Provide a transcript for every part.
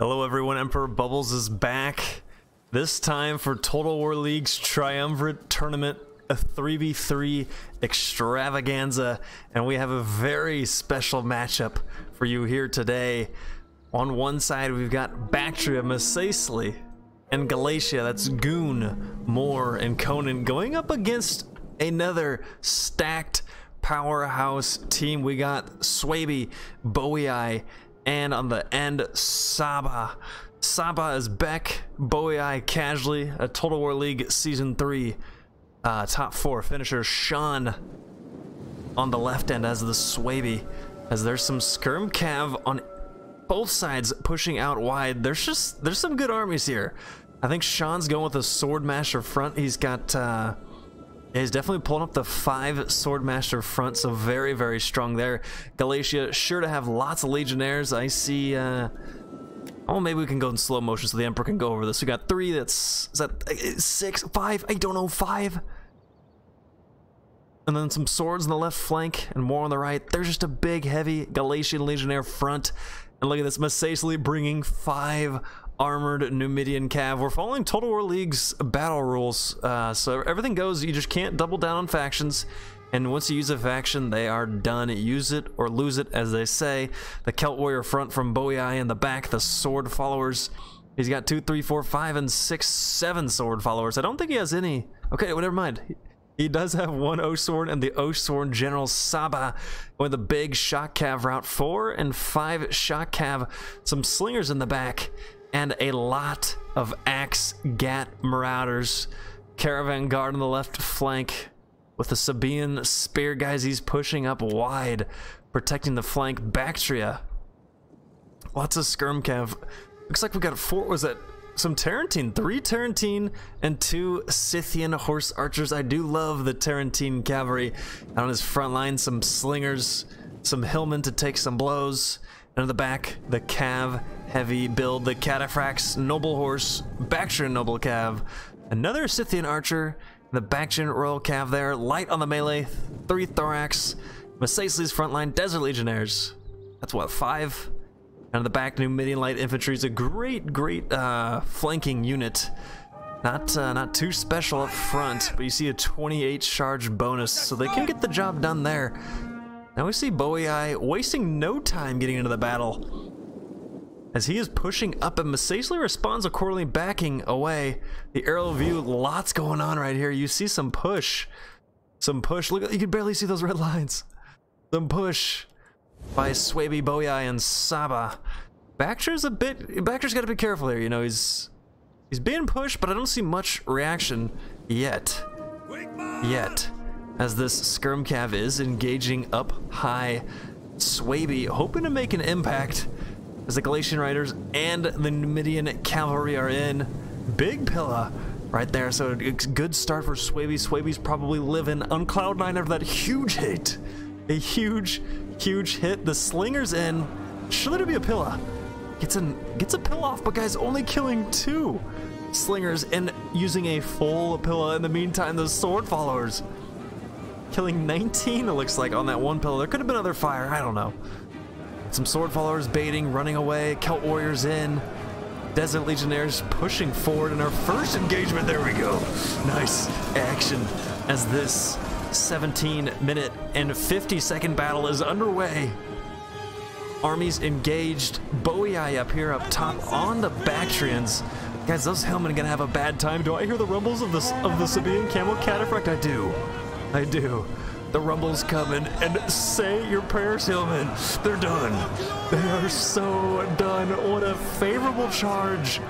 Hello everyone, Emperor Bubbles is back. This time for Total War League's Triumvirate Tournament, a 3v3 extravaganza. And we have a very special matchup for you here today. On one side, we've got Bactria, Masaesyli, and Galatia. That's Goon, Moore, and Conan going up against another stacked powerhouse team. We got Suebi, Boii, and on the end, Saba. Saba is Beck, Boii casually, a Total War League Season 3 top 4 finisher. Sean on the left end as the Suebi, as there's some skirm cav on both sides pushing out wide. There's some good armies here. I think Sean's going with a Swordmaster front. He's got he's definitely pulling up the 5 Swordmaster front, so very, very strong there. Galatia sure to have lots of Legionnaires. I see, oh, maybe we can go in slow motion so the Emperor can go over this. We got 3, that's, is that 6, 5? I don't know, 5? And then some swords on the left flank and more on the right. There's just a big, heavy Galatian Legionnaire front. And look at this, Masaesyli bringing 5 armored Numidian cav. We're following Total War League's battle rules, so everything goes. You just can't double down on factions, and once you use a faction, they are done. Use it or lose it, as they say. The Celt Warrior front from Boii in the back, the sword followers. He's got 2, 3, 4, 5, and 6, 7 sword followers. I don't think he has any. Okay, well, never mind. He does have 1 O-Sword, and the O-Sword General Saba with a big shock cav route. 4 and 5 shock cav, some slingers in the back, and a lot of axe gat marauders. Caravan guard on the left flank with the Sabean spear guys. He's pushing up wide, protecting the flank. Bactria, lots of skirm cav. Looks like we got 4, was that some Tarantine? 3 Tarantine and 2 Scythian horse archers. I do love the Tarantine cavalry. And on his front line, some slingers, some Hellmen to take some blows. And in the back, the cav heavy build, the Cataphract, noble horse, Bactrian noble cav, another Scythian archer, the Bactrian royal cav there, light on the melee, 3 thorax, Masaesyli's frontline, desert legionnaires. That's what, 5? And in the back, Numidian light infantry is a great, great flanking unit. Not too special up front, but you see a 28 charge bonus, so they can get the job done there. Now we see Boii wasting no time getting into the battle, as he is pushing up, and Masaesyli responds accordingly, backing away. The aerial view, lots going on right here. You see some push. Some push. Look, you can barely see those red lines. Some push by Suebi, Boii, and Saba. Bactria's got to be careful here. You know, he's being pushed, but I don't see much reaction yet. As this skirm cav is engaging up high. Suebi hoping to make an impact, as the Galatian riders and the Numidian cavalry are in. Big Pila right there, so it's a good start for Suebi. Suebi's probably living on cloud 9 after that huge hit. A huge, huge hit. The slingers in. Surely to be a Pila. Gets a Pila off, but guys, only killing 2 slingers and using a full Pila. In the meantime, those sword followers killing 19, it looks like, on that 1 Pila. There could have been other fire, I don't know. Some sword followers baiting, running away, Celt Warriors in, Desert Legionnaires pushing forward in our first engagement. There we go. Nice action, as this 17-minute and 50-second battle is underway. Armies engaged. Boii up here up top on the Bactrians. Guys, those Hellmen are gonna have a bad time. Do I hear the rumbles of the Sabean camel Cataphract? I do. I do. The rumble's coming, and say your prayers, Hillman. They're done. They are so done. What a favorable charge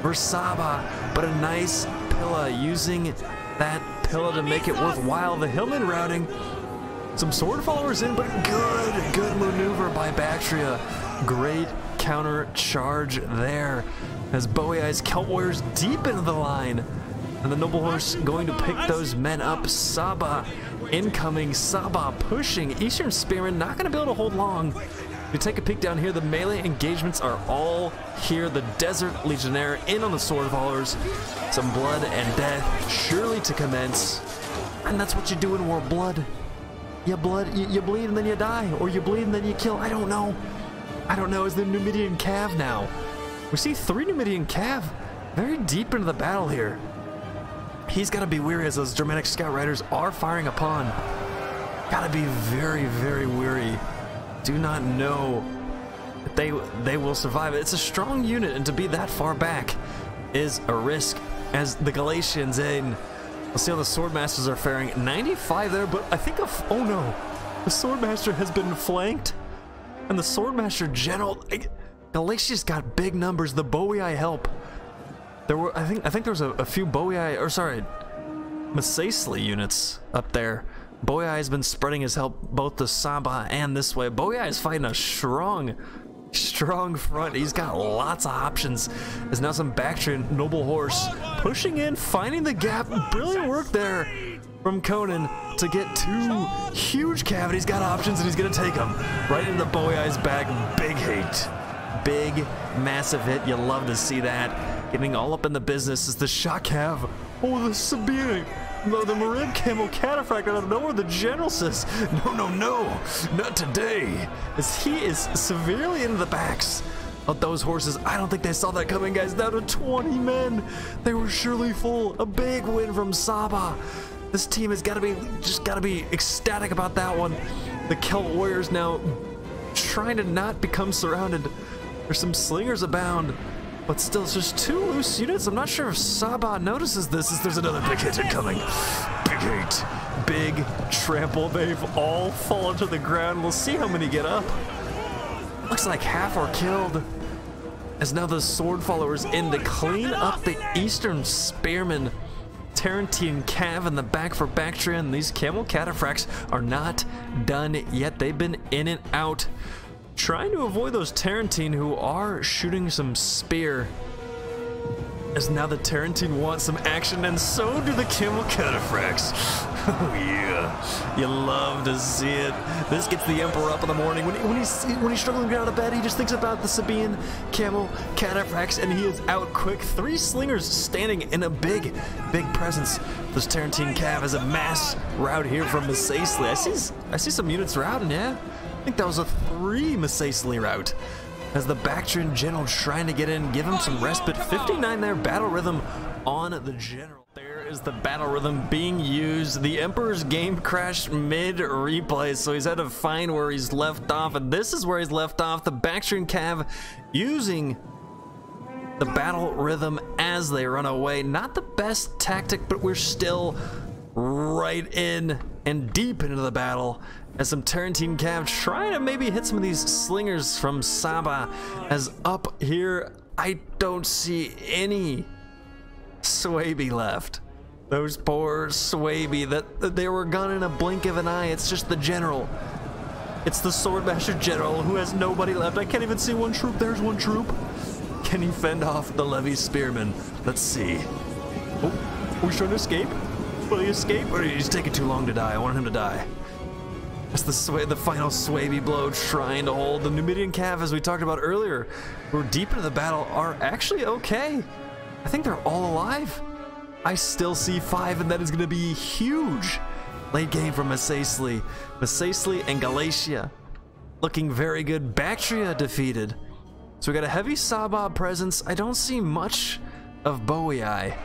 for Saba, but a nice Pila, using that Pila to make it worthwhile. The Hillman routing, some sword followers in, but good maneuver by Bactria. Great counter charge there, as Boii's Celt Warriors deep into the line. And the noble horse going to pick those men up. Saba incoming, Saba pushing. Eastern Spearman not going to be able to hold long. We take a peek down here. The melee engagements are all here. The Desert Legionnaire in on the sword followers. Some blood and death surely to commence. And that's what you do in war, blood. You bleed and then you die, or you bleed and then you kill. I don't know. I don't know. Is the Numidian cav now We see 3 Numidian cav very deep into the battle here. He's got to be weary as those Germanic scout riders are firing upon. Got to be very, very weary. Do not know that they will survive. It's a strong unit, and to be that far back is a risk as the Galatians in. Let's see how the Swordmasters are faring. 95 there, but I think of... Oh no! The Swordmaster has been flanked, and the Swordmaster General... Galatia's got big numbers. The Boii help. There were, I think there was a few Boii, or sorry, Masaesyli units up there. Boii has been spreading his help both to Saba and this way. Boii is fighting a strong front. He's got lots of options. There's now some Bactrian noble horse pushing in, finding the gap. Brilliant work there from Conan to get 2 huge cavities. He's got options and he's gonna take them right into the Boii's back. Big hate. Big, massive hit. You love to see that. Getting all up in the business is the shock cav. Oh, the Sabean. The Marim camel Cataphract out of nowhere. The general says, no, no, no, not today. As he is severely into the backs of those horses. I don't think they saw that coming, guys. Down to 20 men. They were surely full. A big win from Saba. This team has got to be, just got to be ecstatic about that one. The Celt warriors now trying to not become surrounded. There's some slingers abound, but still, it's just 2 loose units. I'm not sure if Saba notices this, as there's another big hit incoming. Big hit, big trample. They've all fallen to the ground. We'll see how many get up. Looks like half are killed, as now the sword followers in to clean up the Eastern Spearmen. Tarantine cav in the back for Bactria, and these camel cataphracts are not done yet. They've been in and out, trying to avoid those Tarantine who are shooting some spear. As now the Tarantine wants some action, and so do the camel cataphracts. Oh yeah, you love to see it. This gets the Emperor up in the morning. When he's struggling to get out of bed, he just thinks about the Sabean camel cataphracts, and he is out quick. 3 slingers standing in a big presence. This Tarantine cav is a mass rout here from Masaesyli. I see some units routing, yeah. I think that was a 3 Masaesyli route, as the Bactrian general trying to get in, give him some respite. 59 there, battle rhythm on the general. There is the battle rhythm being used. The Emperor's game crashed mid-replay, so he's had to find where he's left off, and this is where he's left off. The Bactrian cav using the battle rhythm as they run away. Not the best tactic, but we're still right in and deep into the battle. As some Tarantine cav trying to maybe hit some of these slingers from Saba, as up here, I don't see any Suebi left. Those poor Suebi that they were gone in a blink of an eye. It's just the general. It's the Swordmaster General who has nobody left. I can't even see one troop. There's one troop. Can he fend off the levy spearmen? Let's see. Oh, he's trying to escape. Will he escape, or he's taking too long to die? I want him to die. That's the final Suebi blow, trying to hold. The Numidian cav, as we talked about earlier, who are deep into the battle, are actually okay. I think they're all alive. I still see 5, and that is going to be huge. Late game from Masaesyli. Masaesyli and Galatia looking very good. Bactria defeated. So we got a heavy Saba presence. I don't see much of Boii.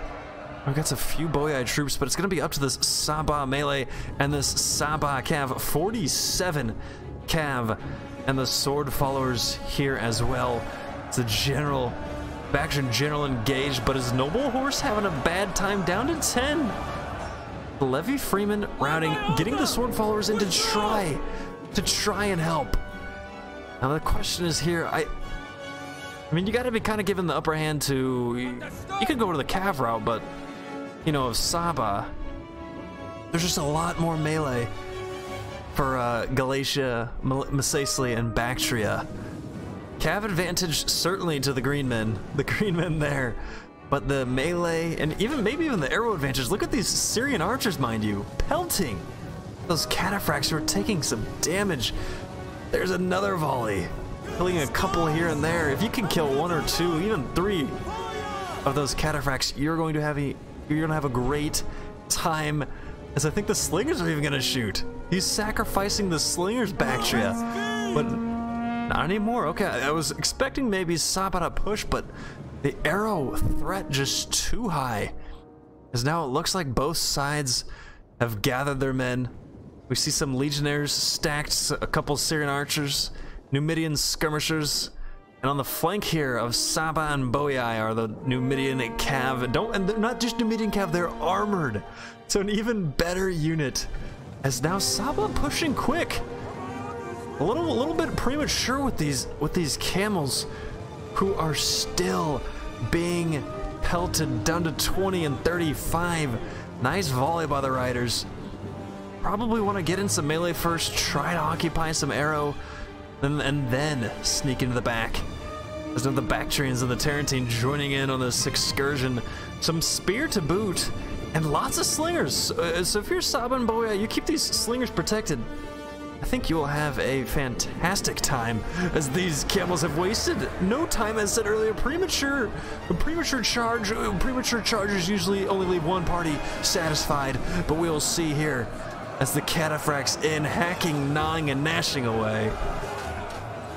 I've got a few Boii troops, but it's going to be up to this Saba melee and this Saba cav. 47 cav and the sword followers here as well. It's a general, Bactrian general engaged, but his noble horse having a bad time. Down to 10. The Levy Freeman routing, getting the sword followers in to try and help. Now the question is here, I mean, you got to be kind of giving the upper hand to, you could go to the cav route, but you know, of Saba, there's just a lot more melee for Galatia, Masaesyli, and Bactria. Cav advantage certainly to the green men there, but the melee and even maybe even the arrow advantage. Look at these Syrian archers, mind you, pelting those cataphracts who are taking some damage. There's another volley, killing a couple here and there. If you can kill 1 or 2, even 3 of those cataphracts, you're going to have a great time, as I think the slingers are even going to shoot. He's sacrificing the slingers, Bactria, but I need more. Okay, I was expecting maybe Saba to push, but the arrow threat just too high. As now it looks like both sides have gathered their men. We see some legionnaires stacked, a couple Syrian archers, Numidian skirmishers, and on the flank here of Saba and Boii are the Numidian cav. And they're not just Numidian cav, they're armored. So an even better unit. As now Saba pushing quick. A little bit premature with these camels, who are still being pelted down to 20 and 35. Nice volley by the riders. Probably want to get in some melee first, try to occupy some arrow, and then sneak into the back. There's now the Bactrians and the Tarantine joining in on this excursion. Some spear to boot, and lots of slingers. So if you're Saba and Boia, you keep these slingers protected. I think you'll have a fantastic time, as these camels have wasted no time. As said earlier, premature charges usually only leave one party satisfied, but we'll see here as the Cataphracts in, hacking, gnawing, and gnashing away.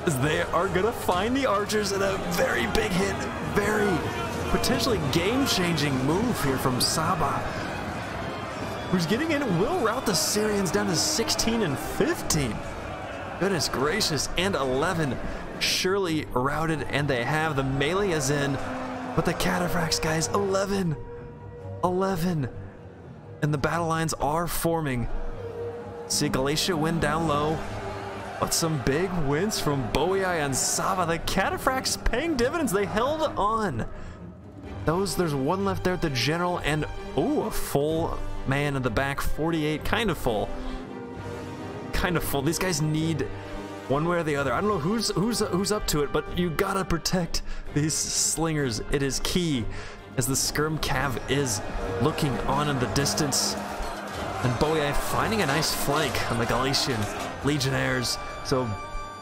As they are gonna find the archers in a very big hit, very potentially game-changing move here from Saba, who's getting in. Will route the Syrians down to 16 and 15. Goodness gracious, and 11 surely routed, and they have the melee is in, but the Cataphracts, guys, 11, and the battle lines are forming. See Galatia win down low, but some big wins from Boii and Saba. The Cataphracts paying dividends. They held on. There's one left there at the general, and ooh, a full man in the back, 48, kind of full. These guys need one way or the other. I don't know who's up to it, but you gotta protect these slingers. It is key, as the skirm cav is looking on in the distance, and Boii finding a nice flank on the Galatian legionnaires. So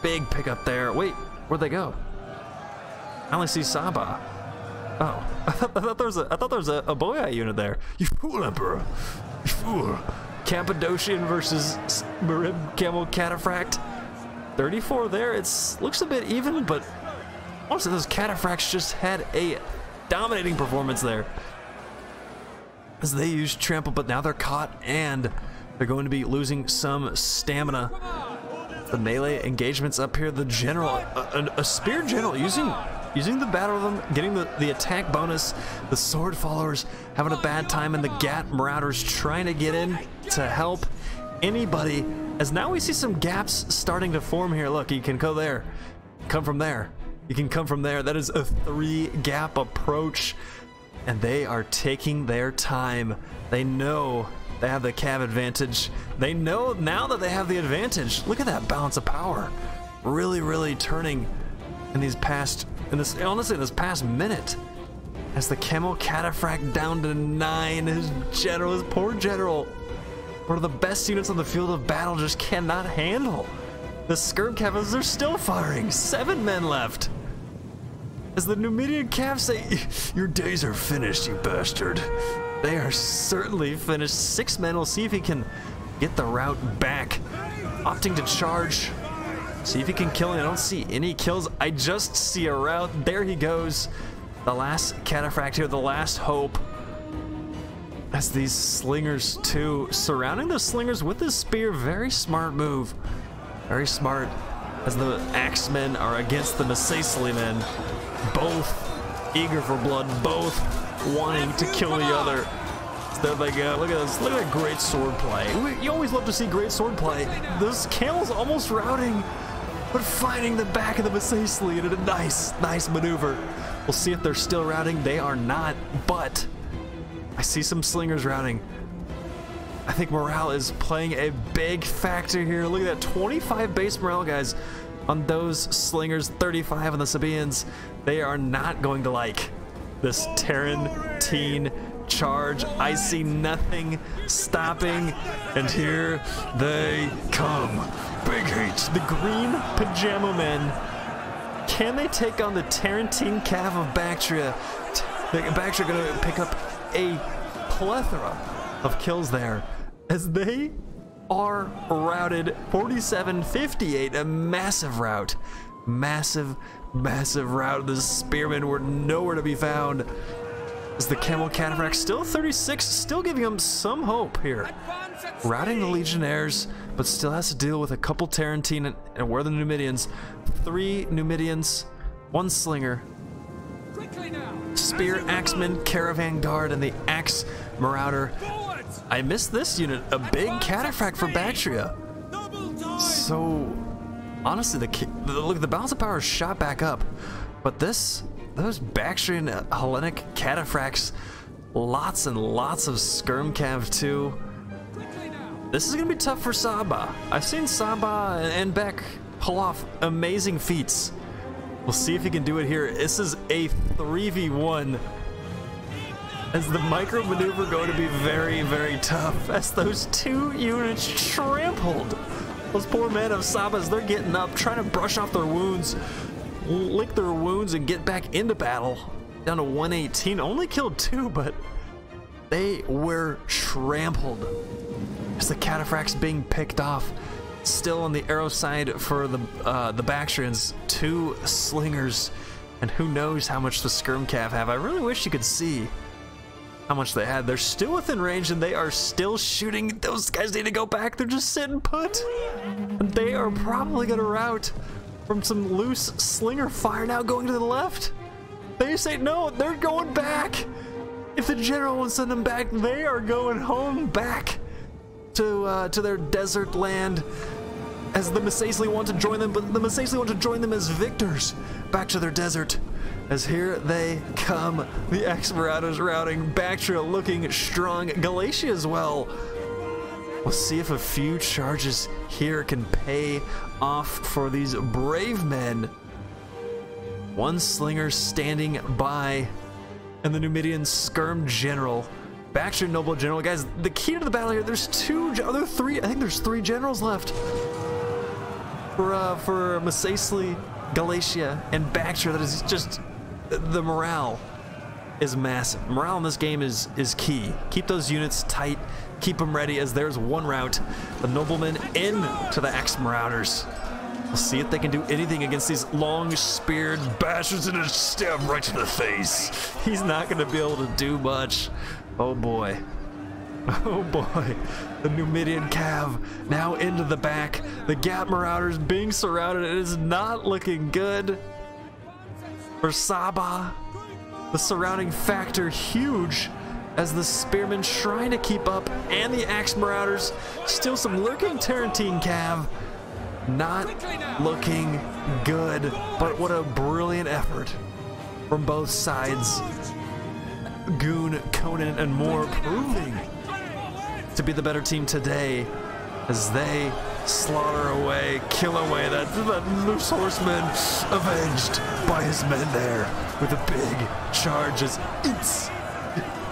big pickup there. Wait, where'd they go? I only see Saba. Oh, I thought there was a Boii unit there. You fool, Emperor! You fool! Cappadocian versus Marim Camel Cataphract. 34 there. It looks a bit even, but honestly, those Cataphracts just had a dominating performance there. As they used trample, but now they're caught, and they're going to be losing some stamina. The melee engagements up here. The general, a spear general, using the battle of them, getting the attack bonus. The sword followers having a bad time, and the Gat Marauders trying to get in to help anybody, as now we see some gaps starting to form here. Look, you can go there, come from there, you can come from there. That is a three gap approach, and they are taking their time. They know they have the cav advantage. They know now that they have the advantage. Look at that balance of power really turning in these past, honestly, in this past minute, as the Camel Cataphract down to 9, his poor general, one of the best units on the field of battle, just cannot handle. The Skirm Cavs, they're still firing. 7 men left. As the Numidian Cavs say, your days are finished, you bastard. They are certainly finished. 6 men. We'll see if he can get the route back. Opting to charge. See if he can kill him. I don't see any kills. I just see a route. There he goes. The last Cataphract here, the last hope. That's these slingers too. Surrounding those slingers with his spear. Very smart move. Very smart. As the Axemen are against the Masaesyli men. Both eager for blood. Both wanting to kill the other. There they go. Look at this. Look at that great sword play. You always love to see great sword play. Those camels almost routing, but finding the back of the Masaesyli in a nice maneuver. We'll see if they're still routing. They are not, but I see some slingers routing. I think morale is playing a big factor here. Look at that, 25 base morale, guys, on those slingers, 35 on the Sabeans. They are not going to like this Tarantine charge. I see nothing stopping, and here they come. Big H, the green pajama men. Can they take on the Tarantine Cav of Bactria? Bactria gonna pick up a plethora of kills there, as they are routed 47-58, a massive rout. massive rout. The spearmen were nowhere to be found. Is the camel Cataphract still 36, still giving him some hope here, routing the legionnaires, but still has to deal with a couple Tarantine and where are the Numidians? 3 Numidians, 1 slinger, spear axeman, caravan guard, and the axe marauder. I missed this unit. A big Cataphract for Bactria. So honestly, look, the balance of power shot back up, but those Bactrian Hellenic Cataphracts, lots and lots of Skirmcav too. This is gonna be tough for Saba. I've seen Saba and Beck pull off amazing feats. We'll see if he can do it here. This is a 3v1. Is the micro maneuver going to be very tough as those 2 units trampled? Those poor men of Saba's, they're getting up, trying to brush off their wounds, lick their wounds, and get back into battle. Down to 118, only killed 2, but they were trampled. As the Cataphracts being picked off, still on the arrow side for the Bactrians, 2 slingers, and who knows how much the Skirmcav have. I really wish you could see how much they had. They're still within range, and they are still shooting. Those guys need to go back. They're just sitting put. And they are probably gonna rout from some loose slinger fire now going to the left. They say no, they're going back. If the general will send them back, they are going home back to their desert land, as the Masaesyli want to join them, but the Masaesyli want to join them as victors back to their desert. As here they come, the Expiratus routing, Bactria looking strong, Galatia as well. We'll see if a few charges here can pay off for these brave men. 1 slinger standing by, and the Numidian skirm general, Bactrian noble general. Guys, the key to the battle here, there's 3, I think there's 3 generals left for Masaesyli, Galatia, and Bactria. That is just, the morale is massive. Morale in this game is key. Keep those units tight, keep them ready, as there's 1 rout. The noblemen in to the axe marauders. We'll see if they can do anything against these long-speared bastards, and a stab right to the face. He's not gonna be able to do much. Oh boy. Oh boy, the Numidian Cav now into the back. The Gap Marauders being surrounded. It is not looking good for Saba. The surrounding factor huge, as the Spearmen trying to keep up, and the Axe Marauders. Still some lurking Tarantine Cav. Not looking good, but what a brilliant effort from both sides. Goon, Conan, and Moore proving to be the better team today, as they slaughter away, kill away that loose horseman, avenged by his men there with a big charge. As it's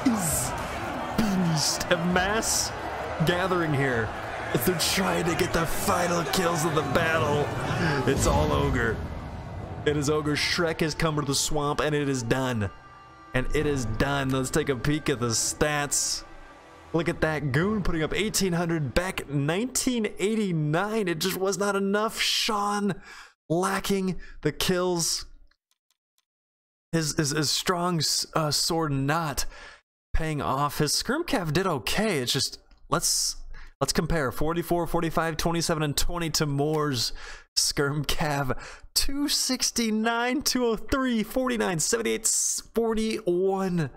beast, a mass gathering here. If they're trying to get the final kills of the battle, it's all Ogre. It is Ogre. Shrek has come to the swamp, and it is done. And it is done. Let's take a peek at the stats. Look at that. Goon putting up 1800, Beck 1989. It just was not enough. Sean lacking the kills. His strong sword not paying off. His Skirmcav did okay. It's just, let's compare 44, 45, 27, and 20 to Moore's Skirmcav 269, 203, 49, 78, 41.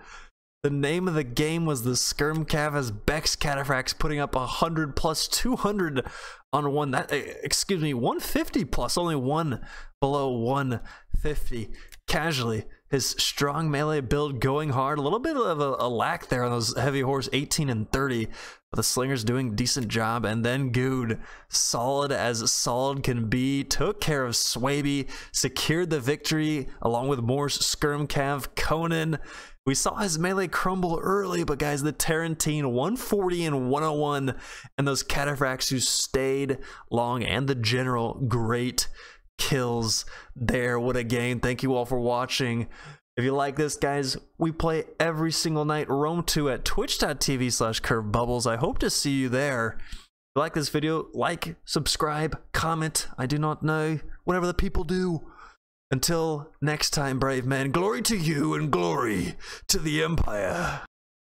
The name of the game was the Skirmcav, as Beck's Cataphracts putting up 100 plus 200 on 1. That, excuse me, 150 plus, only 1 below 150. Casually, his strong melee build going hard. A little bit of a lack there on those heavy horse 18 and 30. But the slingers doing a decent job. And then Goon, solid as solid can be, took care of Suebi, secured the victory along with Moore's Skirmcav. Conan, we saw his melee crumble early, but guys, the Tarantine 140 and 101, and those Cataphracts who stayed long, and the general, great kills there. What a game. Thank you all for watching. If you like this, guys, we play every single night Rome 2 at twitch.tv/curve bubbles. I hope to see you there. you like this video, like, subscribe, comment, I do not know, whatever the people do. Until next time, brave men, glory to you and glory to the Empire.